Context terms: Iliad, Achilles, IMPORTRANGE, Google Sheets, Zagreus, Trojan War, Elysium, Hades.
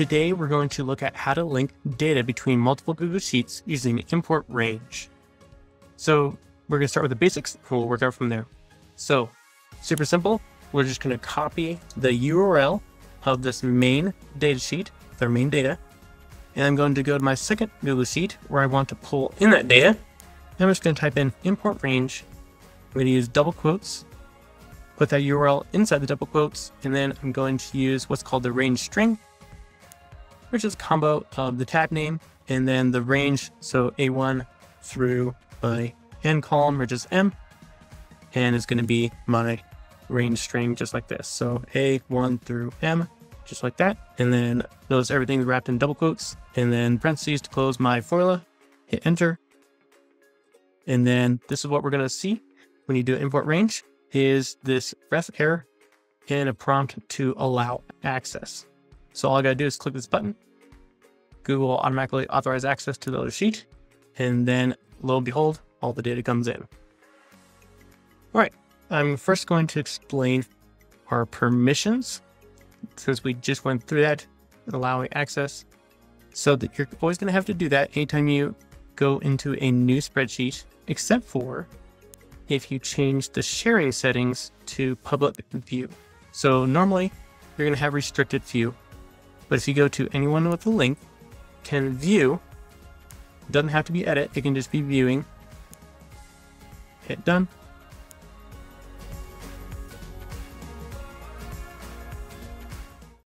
Today, we're going to look at how to link data between multiple Google Sheets using IMPORTRANGE. So we're going to start with the basics and we'll work out from there. So super simple. We're just going to copy the URL of this main data sheet, their main data. And I'm going to go to my second Google Sheet where I want to pull in that data. And I'm just going to type in IMPORTRANGE. I'm going to use double quotes, put that URL inside the double quotes, and then I'm going to use what's called the range string, which is a combo of the tab name and then the range. So A1 through my end column, which is M, and it's going to be my range string just like this. So A1 through M, just like that. And then notice everything's wrapped in double quotes and then parentheses to close my formula, hit enter. And then this is what we're going to see when you do import range is this ref error and a prompt to allow access. So all I got to do is click this button. Google will automatically authorize access to the other sheet. And then lo and behold, all the data comes in. All right. I'm first going to explain our permissions since we just went through that, allowing access. So that you're always going to have to do that anytime you go into a new spreadsheet, except for if you change the sharing settings to public view. So normally you're going to have restricted view. But if you go to anyone with a link, can view, doesn't have to be edit, it can just be viewing, hit done.